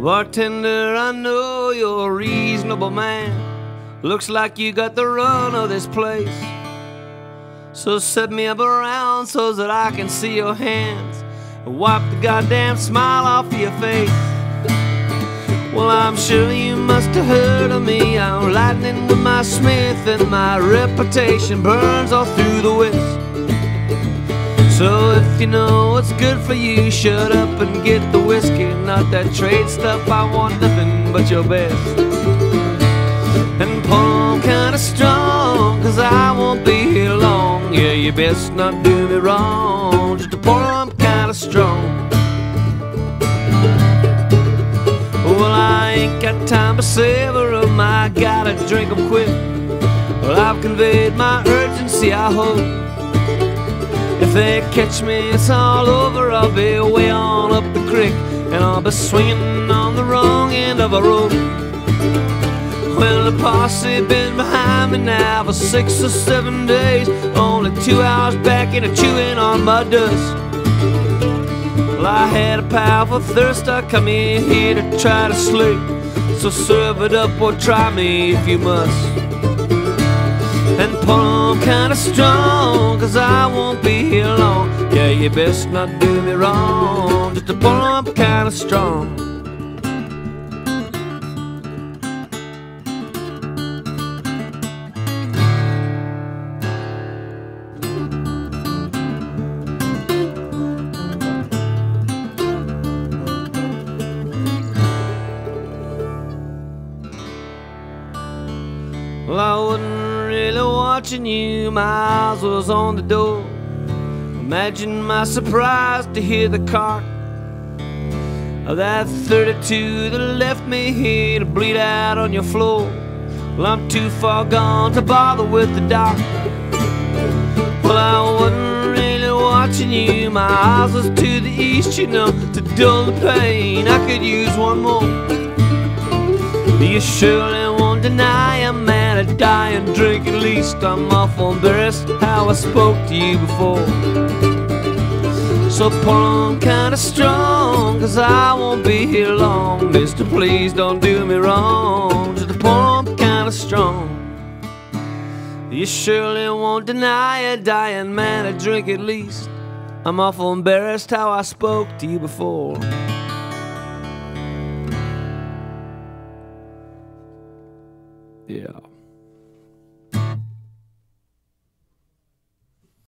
Bartender, I know you're a reasonable man. Looks like you got the run of this place. So set me up around so that I can see your hands and wipe the goddamn smile off your face. Well, I'm sure you must have heard of me. I'm lightning with my smith and my reputation burns all through the whisk. So if you know what's good for you, shut up and get the whiskey. Not that trade stuff, I want nothing but your best. And pour 'em kinda strong, cause I won't be here long. Yeah, you best not do me wrong, just to pour 'em kinda strong. Well, I ain't got time to savor 'em, I gotta drink 'em quick. Well, I've conveyed my urgency, I hope. If they catch me, it's all over, I'll be way on up the creek, and I'll be swinging on the wrong end of a rope. Well, the posse been behind me now for 6 or 7 days, only 2 hours back and a chewing on my dust. Well, I had a powerful thirst, I come in here to try to sleep. So serve it up or try me if you must. And pour 'em kinda strong, cause I won't be here long. Yeah, you best not do me wrong, just to pour 'em kinda strong. Well, I wasn't really watching you, my eyes was on the door. Imagine my surprise to hear the cock of that 32 that left me here to bleed out on your floor. Well, I'm too far gone to bother with the doc. Well, I wasn't really watching you, my eyes was to the east, you know, to dull the pain. I could use one more. You surely won't deny a man I die and drink, at least I'm awful embarrassed how I spoke to you before. So pour 'em kinda strong, cause I won't be here long. Mister, please don't do me wrong, just to pour 'em kinda strong. You surely won't deny a dying man a drink, at least I'm awful embarrassed how I spoke to you before. Yeah.